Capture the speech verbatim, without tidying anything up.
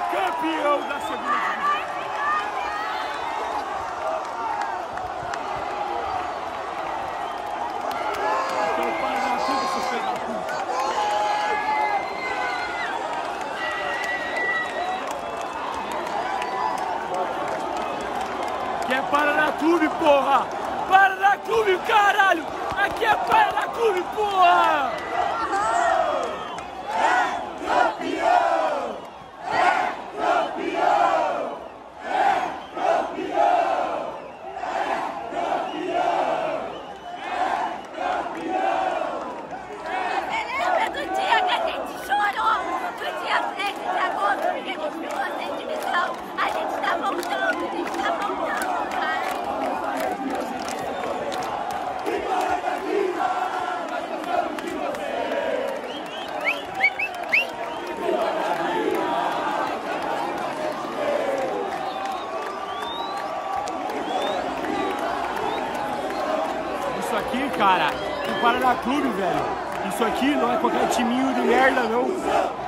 é campeão da segunda divisão. Então o Paraná Clube se fez a culpa. Aqui é Paraná Clube, porra! Paraná Clube, caralho! Aqui é Paraná Clube, porra! Isso aqui, cara, é o Paraná Clube, velho. Isso aqui não é qualquer timinho de merda, não.